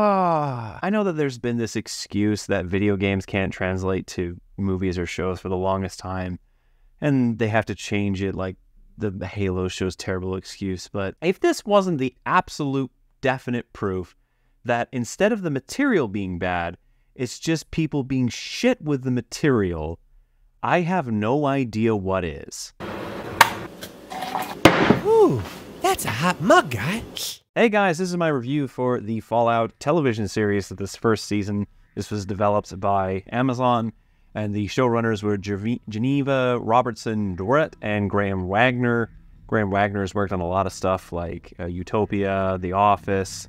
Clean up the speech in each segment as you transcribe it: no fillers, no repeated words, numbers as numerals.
I know that there's been this excuse that video games can't translate to movies or shows for the longest time, and they have to change it, like the Halo show's terrible excuse. But if this wasn't the absolute definite proof that instead of the material being bad, it's just people being shit with the material, I have no idea what is. Ooh, that's a hot mug, guys. Hey guys, this is my review for the Fallout television series of this first season. This was developed by Amazon, and the showrunners were Geneva Robertson-Dworet and Graham Wagner. Graham Wagner has worked on a lot of stuff like Utopia, The Office,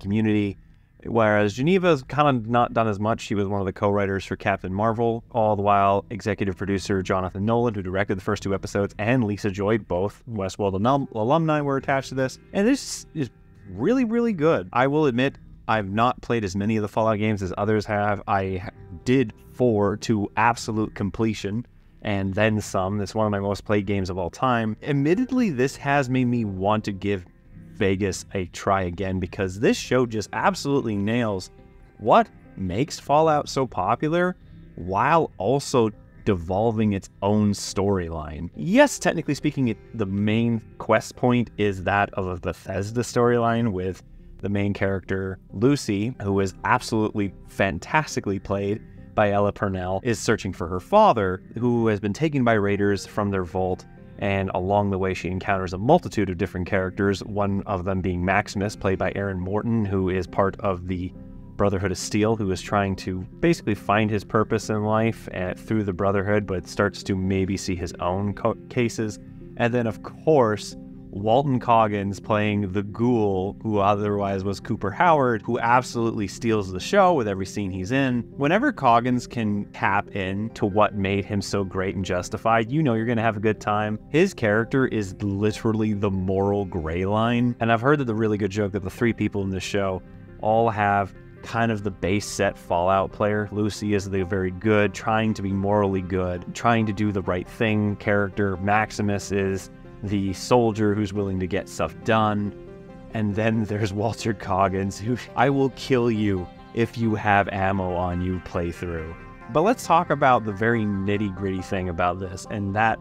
Community, whereas Geneva's kind of not done as much. She was one of the co-writers for Captain Marvel, all the while executive producer Jonathan Nolan, who directed the first two episodes, and Lisa Joy, both Westworld alumni, were attached to this. And this is really, really good. I will admit, I've not played as many of the Fallout games as others have. I did 4 to absolute completion, and then some. It's one of my most played games of all time. Admittedly, this has made me want to give Vegas a try again, because this show just absolutely nails what makes Fallout so popular while also devolving its own storyline. Yes, technically speaking, the main quest point is that of a Bethesda storyline with the main character, Lucy, who is absolutely fantastically played by Ella Purnell, is searching for her father, who has been taken by raiders from their vault. And along the way, she encounters a multitude of different characters, one of them being Maximus, played by Aaron Morton, who is part of the Brotherhood of Steel, who is trying to basically find his purpose in life through the Brotherhood, but starts to maybe see his own cases. And then, of course, Walton Goggins playing the ghoul, who otherwise was Cooper Howard, who absolutely steals the show with every scene he's in. Whenever Goggins can tap in to what made him so great and Justified, you know you're going to have a good time. His character is literally the moral gray line. And I've heard that the really good joke that the 3 people in this show all have kind of the base set Fallout player. Lucy is the very good, trying to be morally good, trying to do the right thing character. Maximus is the soldier who's willing to get stuff done. And then there's Walter Goggins, who I will kill you if you have ammo on you playthrough. But let's talk about the very nitty-gritty thing about this, and that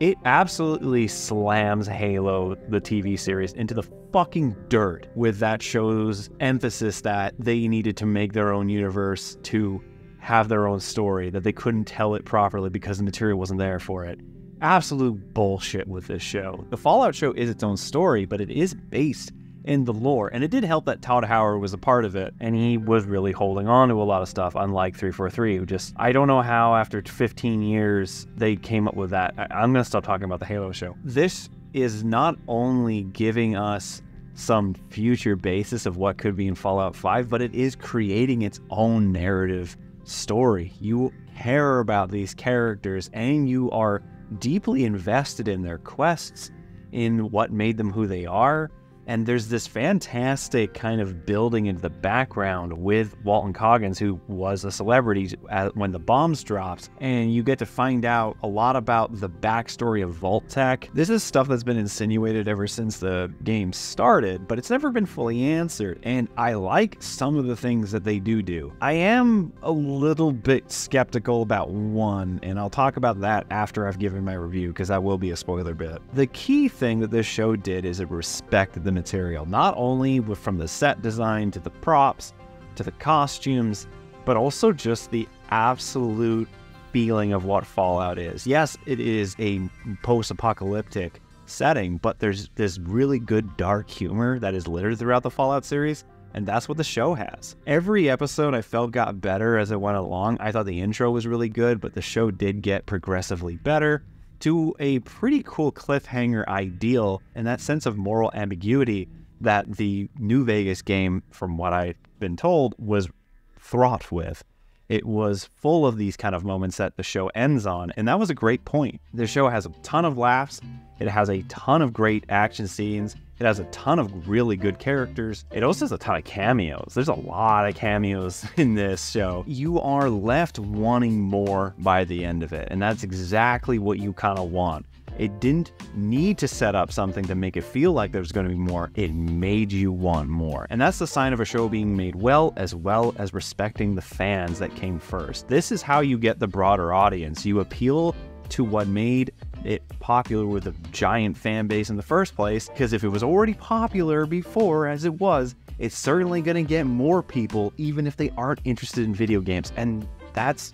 it absolutely slams Halo, the TV series, into the fucking dirt with that show's emphasis that they needed to make their own universe to have their own story, that they couldn't tell it properly because the material wasn't there for it. Absolute bullshit with this show. The Fallout show is its own story, but it is based in the lore, and it did help that Todd Howard was a part of it, and he was really holding on to a lot of stuff, unlike 343, who just, I don't know how after 15 years they came up with that. I'm gonna stop talking about the Halo show. This is not only giving us some future basis of what could be in Fallout 5, but it is creating its own narrative story. You care about these characters, and you are deeply invested in their quests, in what made them who they are, and there's this fantastic kind of building into the background with Walton Goggins, who was a celebrity when the bombs dropped, and you get to find out a lot about the backstory of Vault-Tec. This is stuff that's been insinuated ever since the game started, but it's never been fully answered, and I like some of the things that they do. I am a little bit skeptical about one, and I'll talk about that after I've given my review, because that will be a spoiler bit. The key thing that this show did is it respected the material, not only from the set design to the props to the costumes, but also just the absolute feeling of what Fallout is. Yes, it is a post-apocalyptic setting, but there's this really good dark humor that is littered throughout the Fallout series, and that's what the show has. Every episode I felt got better as it went along. I thought the intro was really good, but the show did get progressively better, to a pretty cool cliffhanger ideal, and that sense of moral ambiguity that the New Vegas game, from what I've been told, was fraught with. It was full of these kind of moments that the show ends on, and that was a great point. The show has a ton of laughs, it has a ton of great action scenes, it has a ton of really good characters, it also has a ton of cameos. There's a lot of cameos in this show. You are left wanting more by the end of it, and that's exactly what you kind of want. It didn't need to set up something to make it feel like there's going to be more. It made you want more. And that's the sign of a show being made well as respecting the fans that came first. This is how you get the broader audience. You appeal to what made it popular with a giant fan base in the first place, because if it was already popular before as it was, it's certainly going to get more people, even if they aren't interested in video games. And that's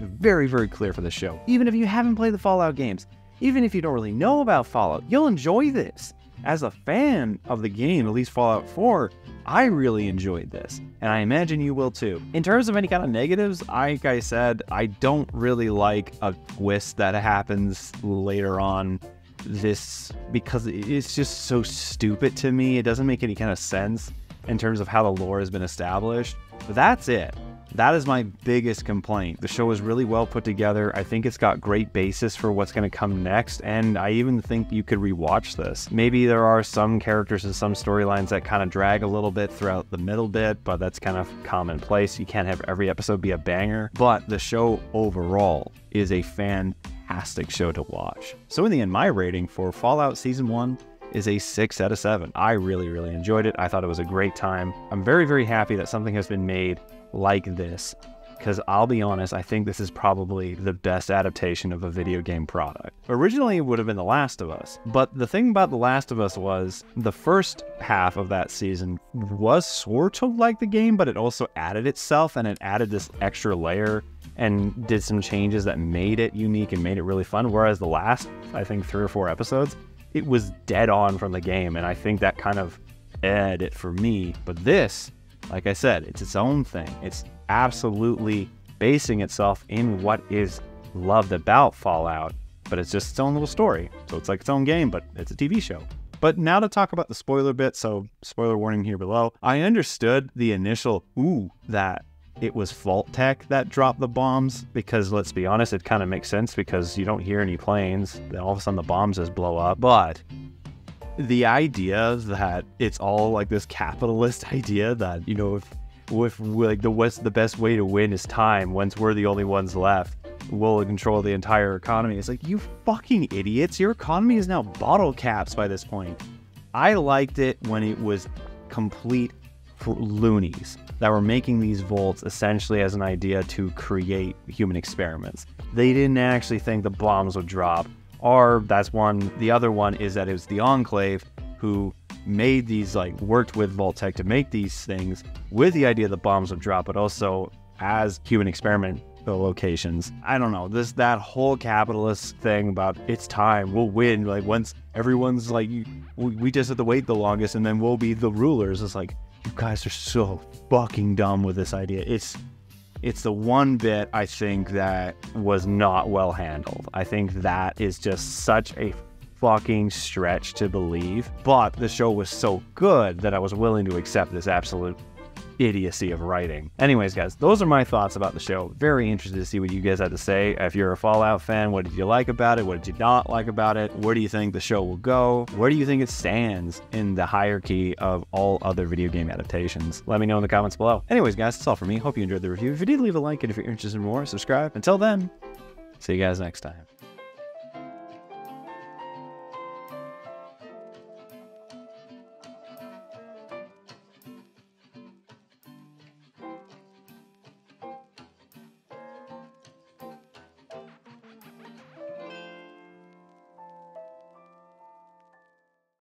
very, very clear for the show. Even if you haven't played the Fallout games, even if you don't really know about Fallout, you'll enjoy this. As a fan of the game, at least Fallout 4, I really enjoyed this, and I imagine you will too. In terms of any kind of negatives, like I said, I don't really like a twist that happens later on this, because it's just so stupid to me. It doesn't make any kind of sense in terms of how the lore has been established, but that's it. That is my biggest complaint. The show is really well put together. I think it's got great basis for what's going to come next, and I even think you could rewatch this. Maybe there are some characters and some storylines that kind of drag a little bit throughout the middle bit, but that's kind of commonplace. You can't have every episode be a banger, but the show overall is a fantastic show to watch. So in the end, my rating for Fallout Season 1 is a 6 out of 7. I really, really enjoyed it. I thought it was a great time. I'm very, very happy that something has been made like this, because I'll be honest, I think this is probably the best adaptation of a video game product. Originally, it would have been The Last of Us, but the thing about The Last of Us was the first half of that season was sort of like the game, but it also added itself, and it added this extra layer and did some changes that made it unique and made it really fun, whereas the last, I think, 3 or 4 episodes, it was dead on from the game, and I think that kind of ed it for me. But this, like I said, it's its own thing. It's absolutely basing itself in what is loved about Fallout, but it's just its own little story. So it's like its own game, but it's a TV show. But now to talk about the spoiler bit, so spoiler warning here below. I understood the initial, ooh, that it was Vault-Tec that dropped the bombs, because let's be honest, it kind of makes sense, because you don't hear any planes, then all of a sudden the bombs just blow up. But the idea that it's all like this capitalist idea that, you know, if like the best way to win is time, once we're the only ones left, we'll control the entire economy. It's like, you fucking idiots, your economy is now bottle caps by this point. I liked it when it was complete loonies that were making these vaults essentially as an idea to create human experiments. They didn't actually think the bombs would drop. Or that's one. The other one is that it was the Enclave who made these, like, worked with Vault-Tec to make these things with the idea the bombs would drop, but also as human experiment locations. I don't know, that whole capitalist thing about it's time, we'll win, like, once everyone's like, we just have to wait the longest and then we'll be the rulers. It's like, you guys are so fucking dumb with this idea. It's the one bit I think that was not well handled. I think that is just such a fucking stretch to believe. But the show was so good that I was willing to accept this absolute idiocy of writing. Anyways, guys, those are my thoughts about the show. Very interested to see what you guys had to say. If you're a Fallout fan, what did you like about it? What did you not like about it? Where do you think the show will go? Where do you think it stands in the hierarchy of all other video game adaptations? Let me know in the comments below. Anyways, guys, that's all for me. Hope you enjoyed the review. If you did, leave a like, and if you're interested in more, subscribe. Until then, see you guys next time.